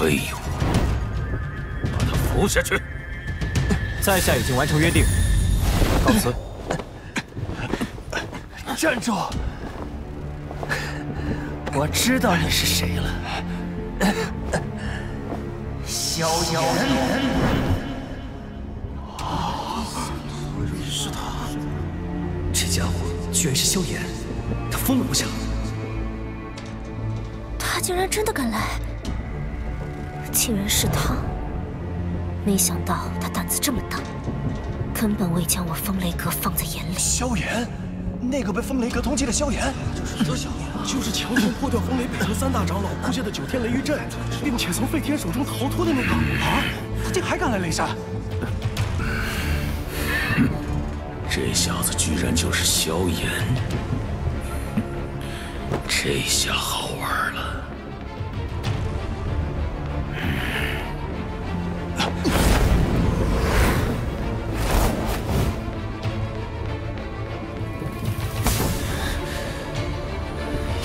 废物，把他扶下去。在下已经完成约定，告辞。站住！我知道你是谁了，萧炎。啊，是他！这家伙居然是萧炎，他疯了不像。他竟然真的敢来！ 竟然是他！没想到他胆子这么大，根本未将我风雷阁放在眼里。萧炎，那个被风雷阁通缉的萧炎，就是强行破断风雷北城三大长老布下的九天雷狱阵，并且从废天手中逃脱的那个。啊！他竟还敢来雷山！这小子居然就是萧炎，这下好玩了。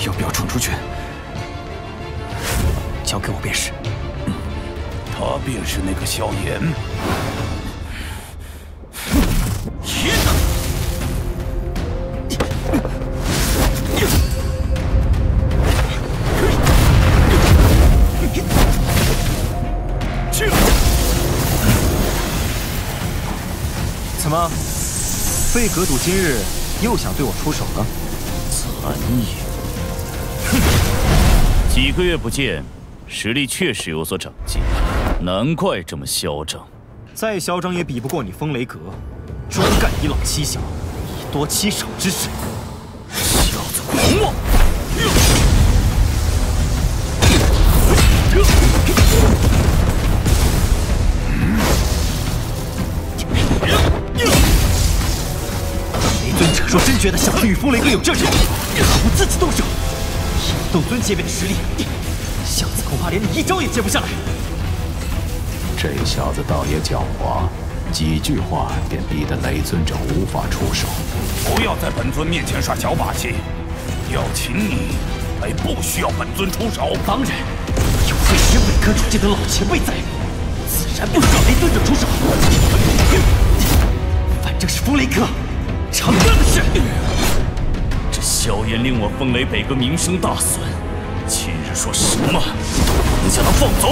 要不要冲出去？交给我便是。他便是那个萧炎。天哪！ 怎么，废阁主今日又想对我出手了？残影，哼！几个月不见，实力确实有所长进，难怪这么嚣张。再嚣张也比不过你风雷阁，专干以老欺小，以多欺少之事。小子狂妄！若真觉得小子与风雷阁有这种，不自己动手，以斗尊阶别的实力，小子恐怕连你一招也接不下来。这小子倒也狡猾，几句话便逼得雷尊者无法出手。不要在本尊面前耍小把戏，要擒你还不需要本尊出手。当然，有废石北阁主这等老前辈在，自然不需要雷尊者出手。反正是风雷阁。 承认的是，这萧炎令我风雷北阁名声大损，今日说什么能将他放走？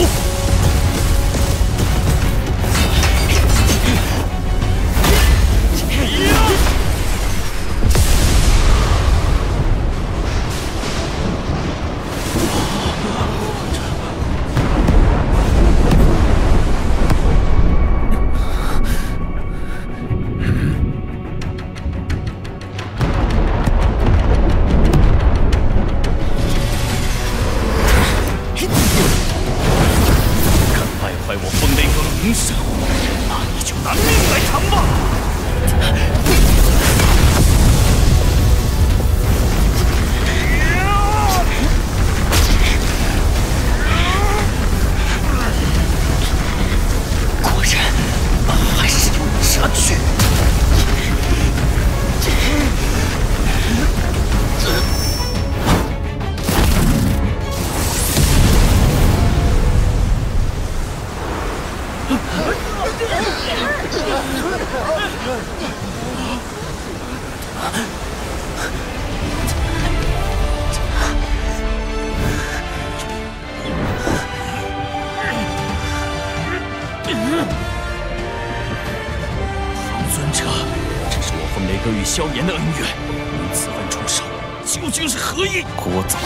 萧炎的恩怨，你此番出手究竟是何意？聒噪！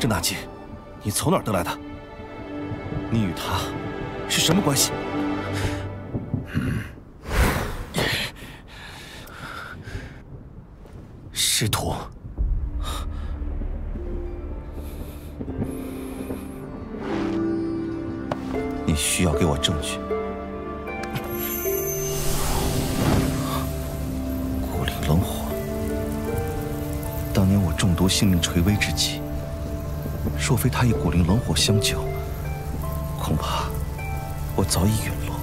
郑大吉，你从哪儿得来的？你与他是什么关系？ 师徒，你需要给我证据。古岭冷火，当年我中毒性命垂危之际，若非他与古岭冷火相救，恐怕我早已陨落。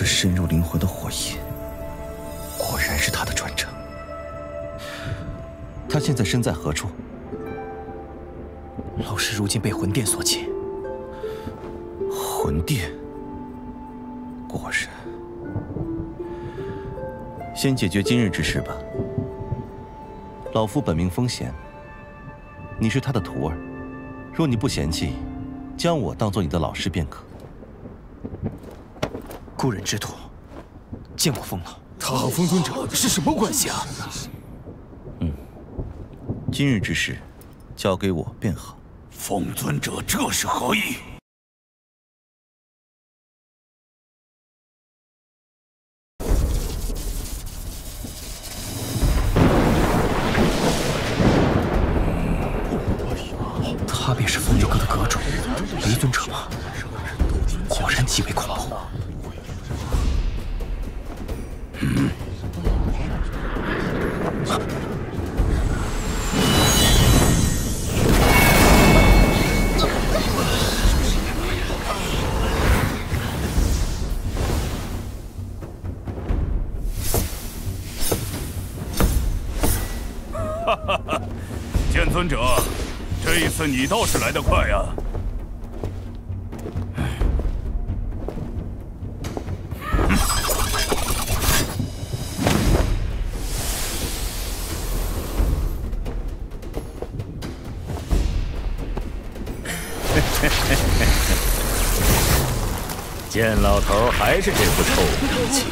这深入灵魂的火焰，果然是他的传承。他现在身在何处？老师如今被魂殿所擒。魂殿，果然。先解决今日之事吧。老夫本名风贤，你是他的徒儿。若你不嫌弃，将我当做你的老师便可。 故人之徒，见过风了。他和风尊者是什么关系啊？嗯，今日之事，交给我便好。风尊者这是何意？他便是风雷阁的阁主雷尊者吗？果然极为恐怖。 剑尊者，这一次你倒是来得快呀！剑老头还是这副臭脾气。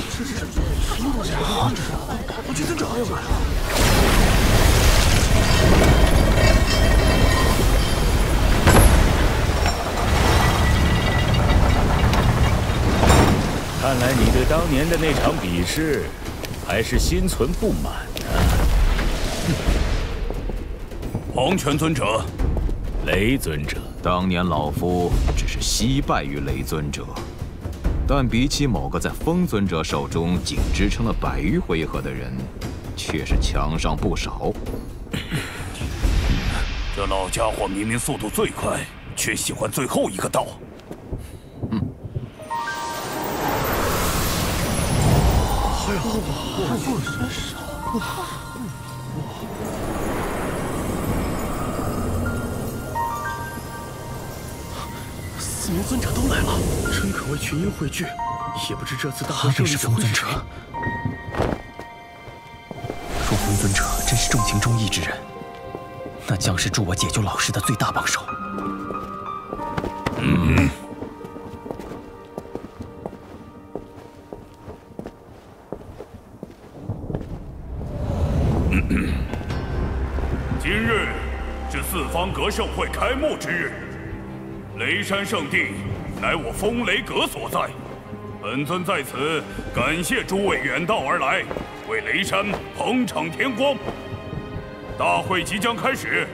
看来你对当年的那场比试还是心存不满啊！黄泉尊者，雷尊者，当年老夫只是惜败于雷尊者，但比起某个在风尊者手中仅支撑了百余回合的人，却是强上不少。这老家伙明明速度最快，却喜欢最后一个到。 四名尊者都来了，真可谓群英汇聚。也不知这次大会胜利者会是谁。若风尊者真是重情重义之人，那将是助我解救老师的最大帮手。嗯。 今日是四方阁盛会开幕之日，雷山圣地乃我风雷阁所在，本尊在此感谢诸位远道而来，为雷山捧场添光。大会即将开始，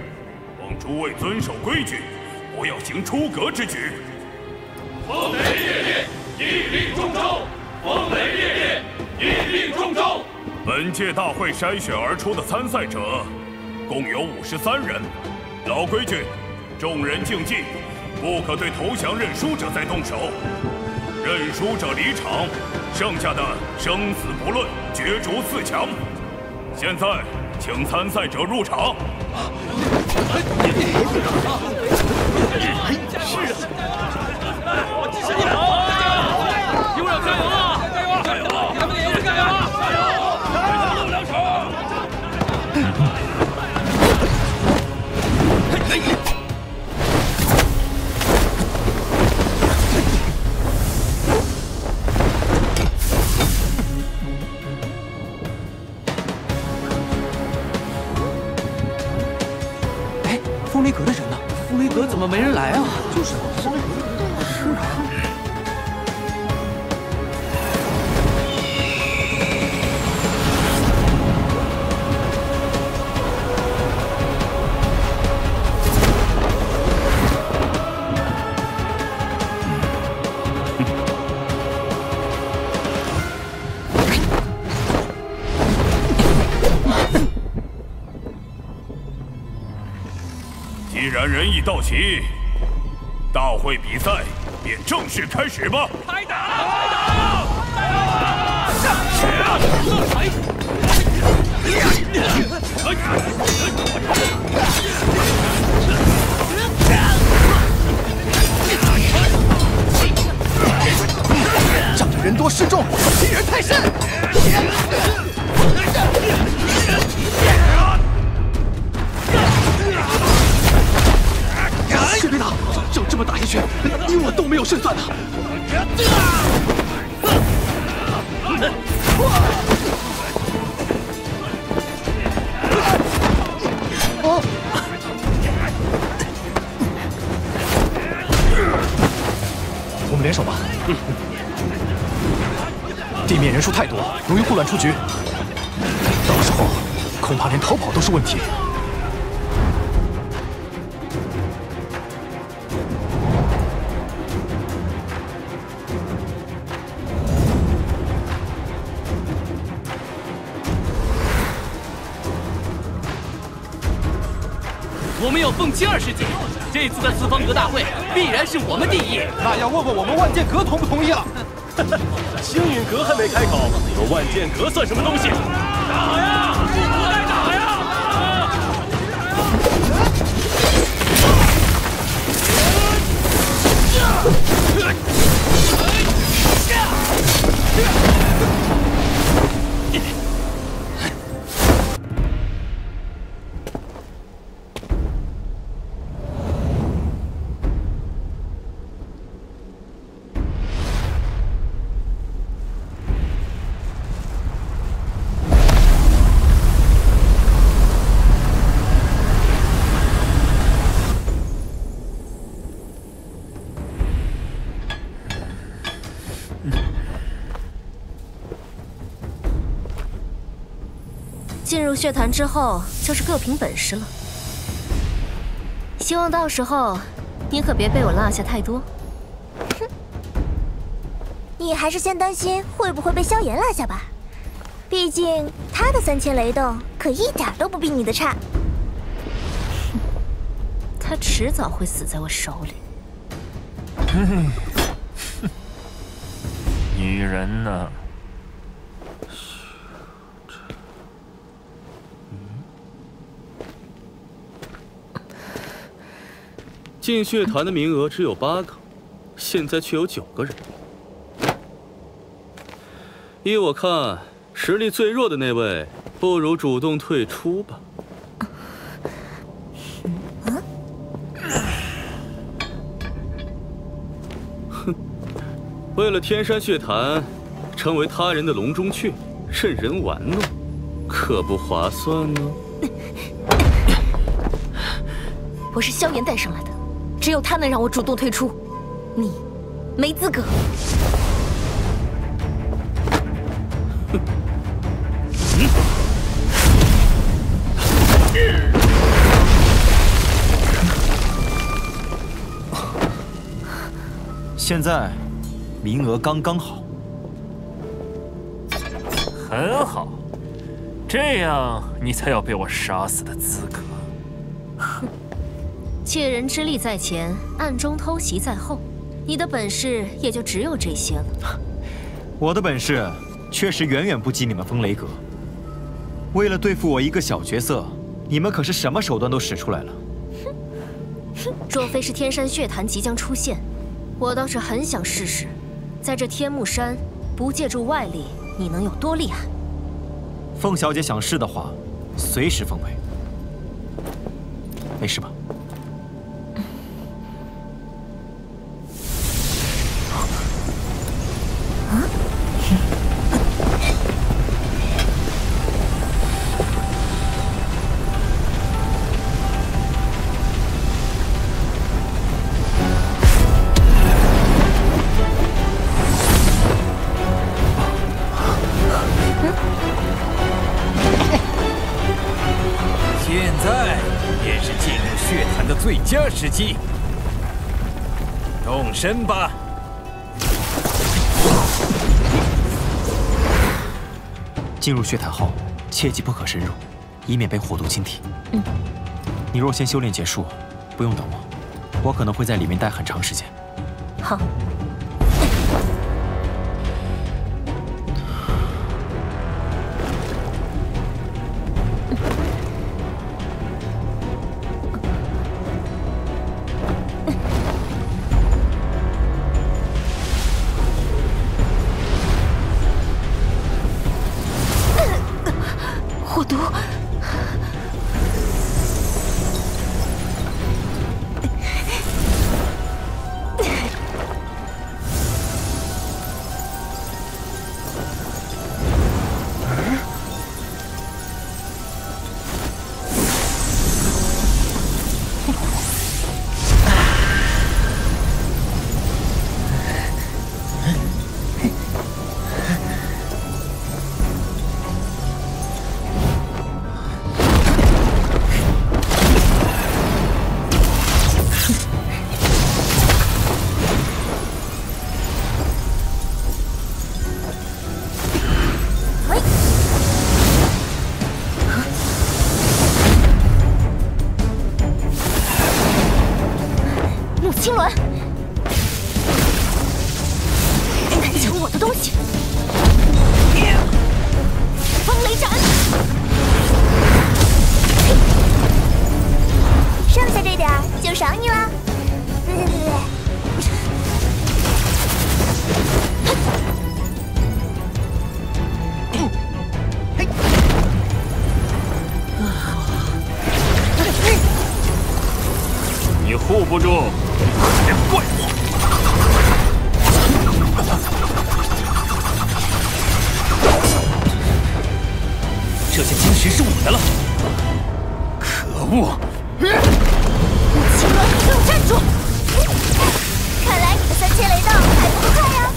望诸位遵守规矩，不要行出格之举。风雷烈烈，一令中招。风雷烈烈，一令中招。 本届大会筛选而出的参赛者，共有53人。老规矩，众人竞技，不可对投降认输者再动手。认输者离场，剩下的生死不论，角逐4强。现在，请参赛者入场。是啊，有点加油啊！ 哎，风雷阁的人呢？风雷阁怎么没人来啊？就是，是啊。 既然人已到齐，大会比赛便正式开始吧！开打！开打！仗着人多势众，欺人太甚！ 谢队长，这么打下去，你我都没有胜算了。哦，我们联手吧。嗯。地面人数太多，容易混乱出局。到时候恐怕连逃跑都是问题。 我们要凤栖2世纪，这次的四方阁大会必然是我们第一。那要问问我们万剑阁同不同意了。星陨阁还没开口，有万剑阁算什么东西？打呀！我来打呀！进入血潭之后，就是各凭本事了。希望到时候你可别被我落下太多。哼，你还是先担心会不会被萧炎落下吧，毕竟他的3000雷动可一点都不比你的差。他迟早会死在我手里。女人呢？ 进血潭的名额只有8个，现在却有9个人。依我看，实力最弱的那位，不如主动退出吧。哼，为了天山血潭，成为他人的笼中雀，任人玩弄，可不划算呢。我是萧炎带上来的。 只有他能让我主动退出，你没资格。现在名额刚刚好，很好，这样你才有被我杀死的资格。哼。 借人之力在前，暗中偷袭在后，你的本事也就只有这些了。我的本事确实远远不及你们风雷阁。为了对付我一个小角色，你们可是什么手段都使出来了。若非是天山血潭即将出现，我倒是很想试试，在这天幕山不借助外力，你能有多厉害？凤小姐想试的话，随时奉陪。没事吧？ 时机，动身吧！进入血潭后，切记不可深入，以免被火毒侵体。嗯，你若先修炼结束，不用等我，我可能会在里面待很长时间。好。护不住，别怪我。这些晶石是我的了，可恶！青龙，给我站住！看来你的三千雷道还不快呀、啊。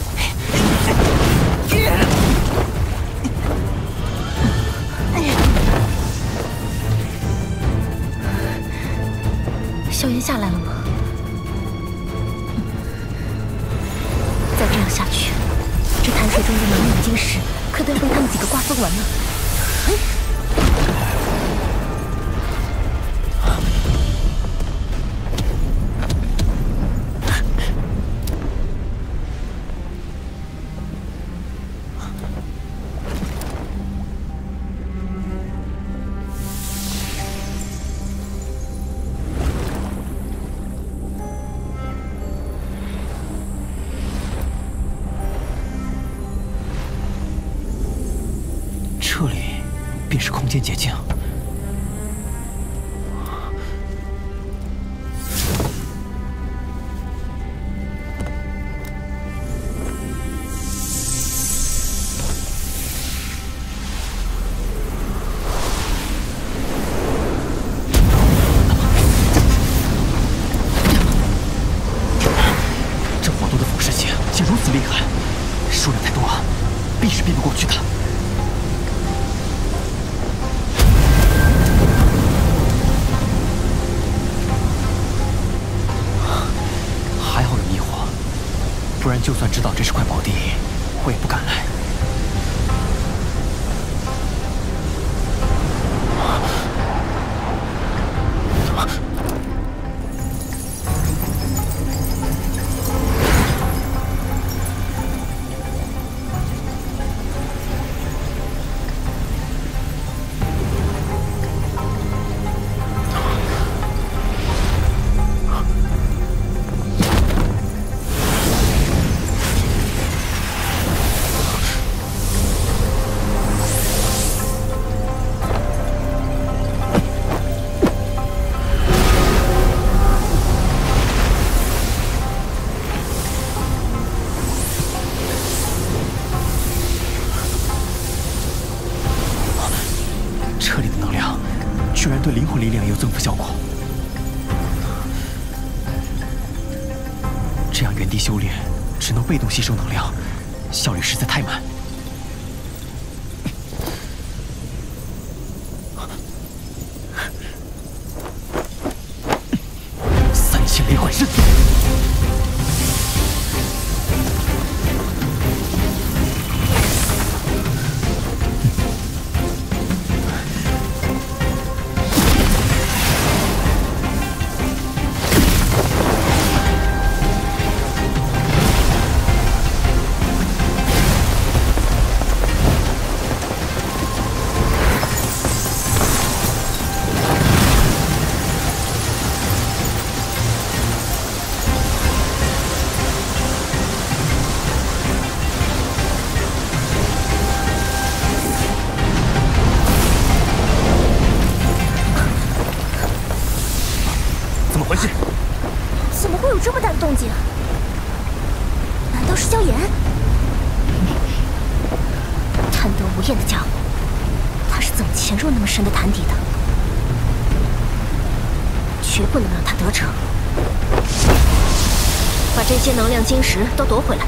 萧炎下来了吗？再这样下去，这潭水中的灵敏晶石可都要被他们几个瓜分完了。捷径。这火毒的腐蚀性竟如此厉害，数量太多，避是避不过去的。 不然，就算知道这是块宝地，我也不敢来。吸收能量，效率实在太慢。三千雷幻刃，这些能量晶石都夺回来。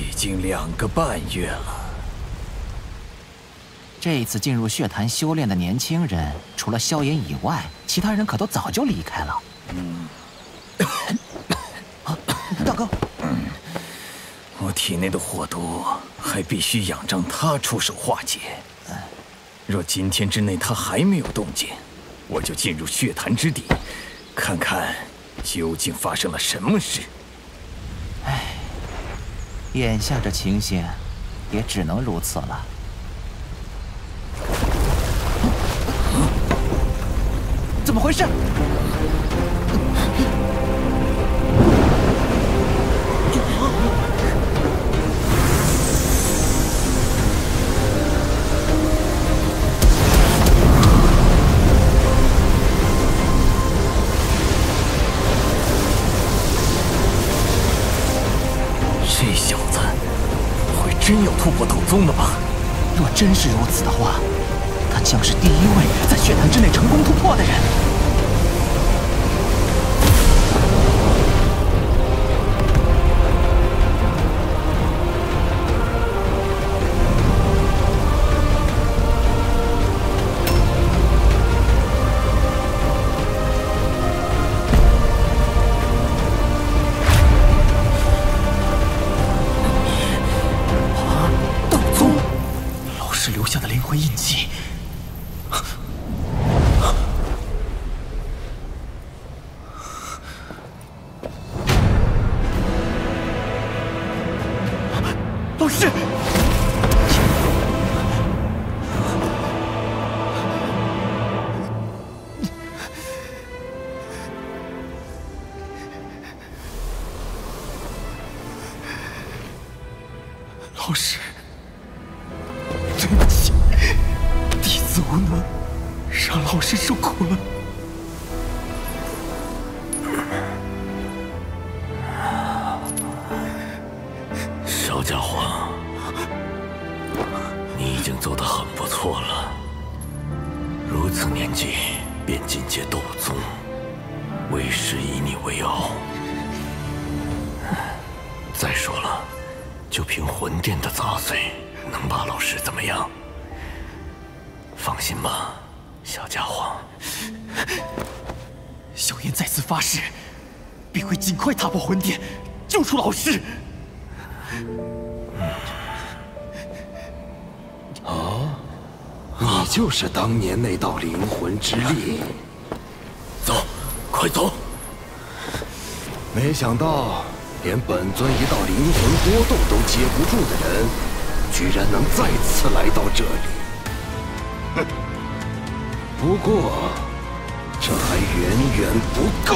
已经2个半月了，这次进入血潭修炼的年轻人，除了萧炎以外，其他人可都早就离开了。啊，大哥，我体内的火毒还必须仰仗他出手化解。若今天之内他还没有动静，我就进入血潭之底，看看究竟发生了什么事。唉，眼下这情形，也只能如此了。 怎么回事？这小子会真要突破斗宗了吧？若真是如此的话。 他将是第一位在血潭之内成功突破的人。啊！斗宗，老师留下的灵魂印记。 老师，对不起，弟子无能，让老师受苦了。小家伙，你已经做得很不错了。如此年纪便进阶斗宗，为师以你为傲。再说了。 就凭魂殿的杂碎，能把老师怎么样？放心吧，小家伙。萧炎再次发誓，必会尽快踏破魂殿，救出老师。哦，你就是当年那道灵魂之力。走，快走！没想到。 连本尊一道灵魂波动都接不住的人，居然能再次来到这里。哼！不过，这还远远不够。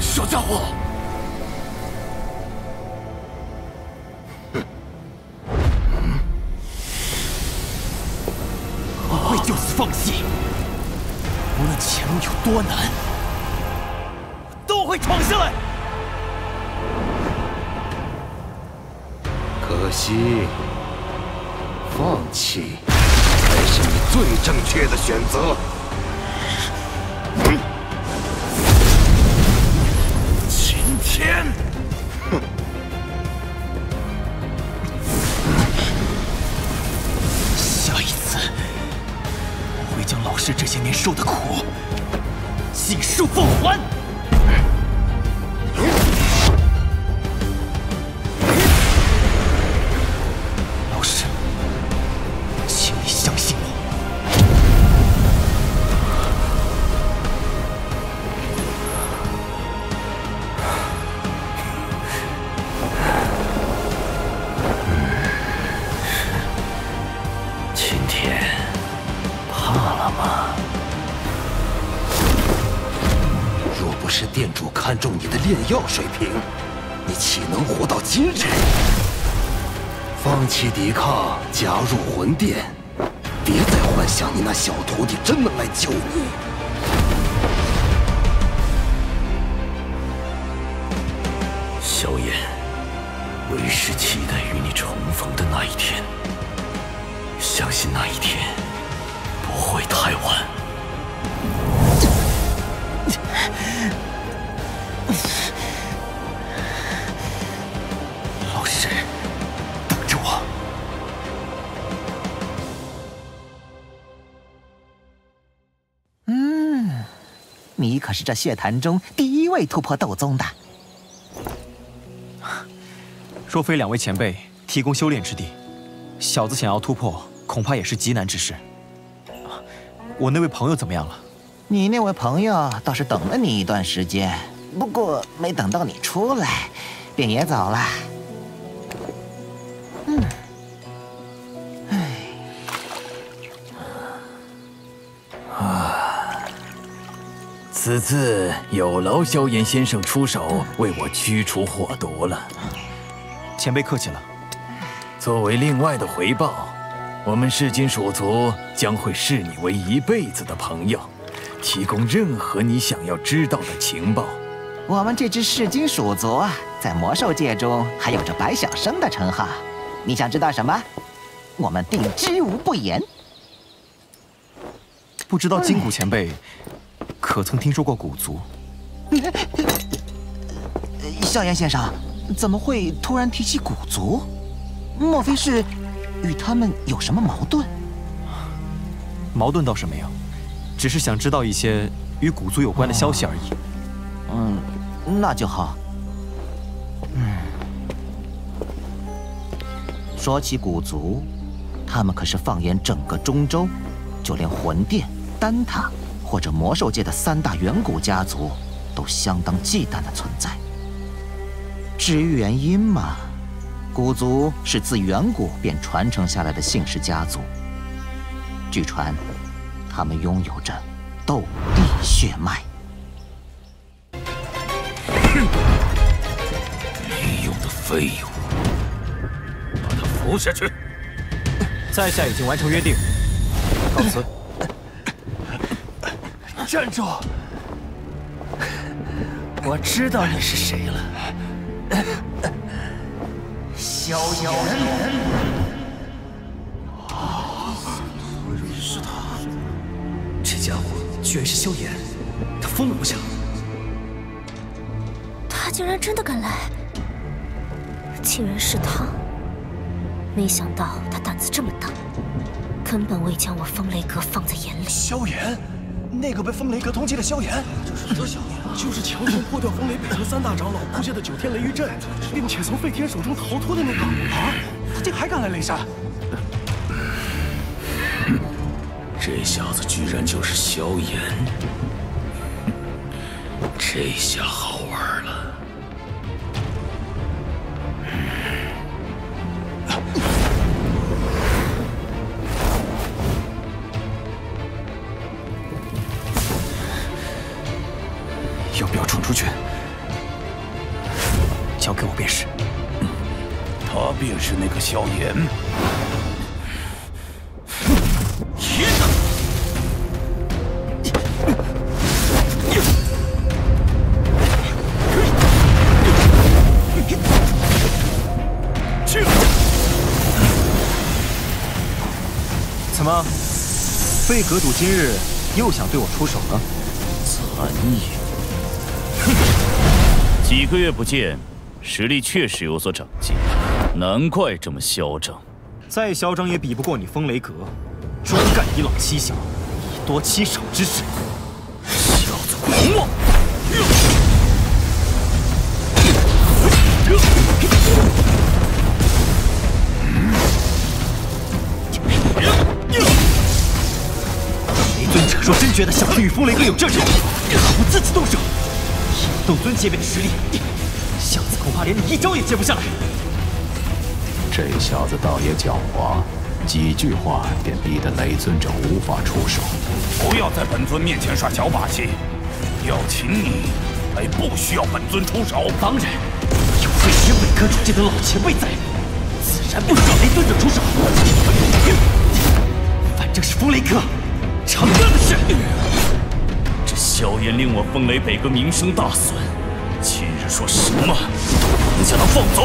小家伙！ 就此放弃，无论前路有多难，我都会闯下来。可惜，放弃才是你最正确的选择。秦天，哼。 将老师这些年受的苦尽数奉还。老师，请你相信我。今天。 怕了吗？若不是店主看中你的炼药水平，你岂能活到今日？放弃抵抗，加入魂殿，别再幻想你那小徒弟真能来救你。萧炎，为师期待与你重逢的那一天。相信那一天不会太晚。老师，等着我。嗯，你可是这血潭中第一位突破斗宗的。若非两位前辈提供修炼之地，小子想要突破， 恐怕也是极难之事。我那位朋友怎么样了？你那位朋友倒是等了你一段时间，不过没等到你出来，便也走了。嗯，哎，啊！此次有劳萧炎先生出手为我驱除火毒了。前辈客气了。作为另外的回报， 我们噬金鼠族将会视你为一辈子的朋友，提供任何你想要知道的情报。我们这支噬金鼠族啊，在魔兽界中还有着“白晓生”的称号。你想知道什么？我们定知无不言。不知道金骨前辈可曾听说过古族？萧炎先生，怎么会突然提起古族？莫非是 与他们有什么矛盾？矛盾倒是没有，只是想知道一些与古族有关的消息而已。嗯，那就好。嗯，说起古族，他们可是放眼整个中州，就连魂殿、丹塔或者魔兽界的三大远古家族，都相当忌惮的存在。至于原因嘛， 古族是自远古便传承下来的姓氏家族。据传，他们拥有着斗帝血脉。没用的废物，把他扶下去。在下已经完成约定，告辞。站住！我知道你是谁了。 萧炎，是他！这家伙居然是萧炎，他疯了不假。他竟然真的敢来！竟然是他！没想到他胆子这么大，根本未将我风雷阁放在眼里。萧炎，那个被风雷阁通缉的萧炎，就是萧炎。 就是强行破掉风雷北阁三大长老布下的9天雷狱阵，并且从废天手中逃脱的那个啊！他竟还敢来雷山！这小子居然就是萧炎，这下好玩了！出去，交给我便是。他便是那个萧炎。天哪！去！怎么，废阁主今日又想对我出手呢？残意。 几个月不见，实力确实有所长进，难怪这么嚣张。再嚣张也比不过你风雷阁，专干以老欺小，以多欺少之事。小子狂妄！雷尊者若真觉得小子与风雷阁有这手，何不自己动手？ 斗尊阶别的实力，小子恐怕连你一招也接不下来。这小子倒也狡猾，几句话便逼得雷尊者无法出手。不要在本尊面前耍小把戏，要擒你还不需要本尊出手。当然，有废天伪阁主这等老前辈在，自然不需要雷尊者出手。反正是风雷阁，常干的事。 萧炎令我风雷北阁名声大损，今日说什么都不能将他放走。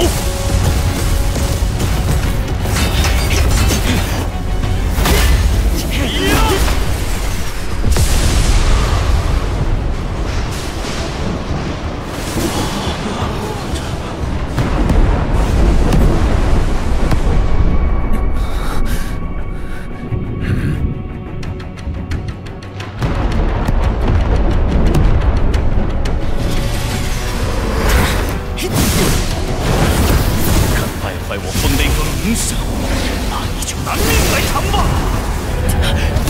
快我封雷阁龙首，那你就拿命来偿吧！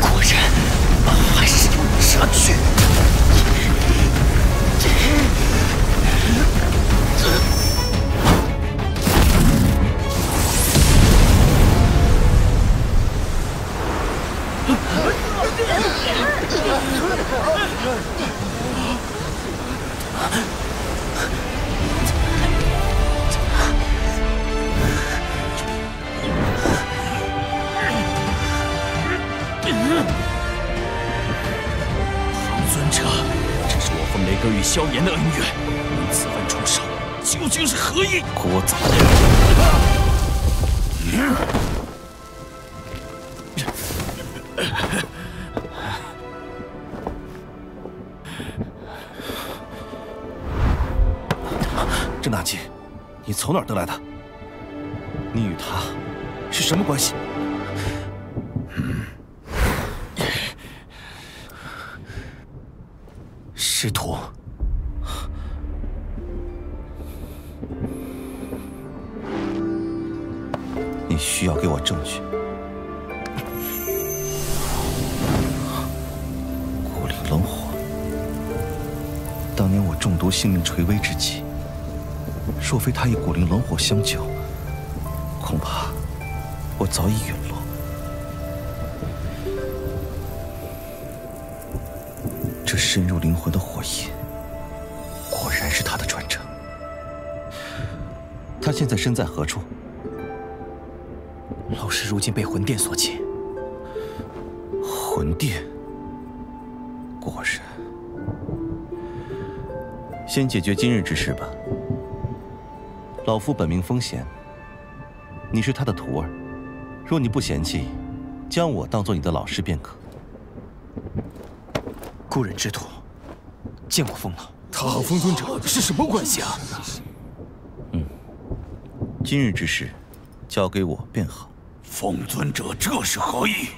果然，还是有你杀去。 萧炎的恩怨，因此犯重伤，究竟是何意？郭杂粮，郑大姐，你从哪儿得来的？你与他是什么关系？ 师徒，你需要给我证据。古岭龙火，当年我中毒性命垂危之际，若非他与古岭龙火相救，恐怕我早已陨落。 这深入灵魂的火焰，果然是他的传承。他现在身在何处？老师如今被魂殿所禁。魂殿，果然。先解决今日之事吧。老夫本名风闲，你是他的徒儿。若你不嫌弃，将我当做你的老师便可。 故人之徒，见过风老。他和风尊者是什么关系啊？嗯，今日之事，交给我便好。风尊者这是何意？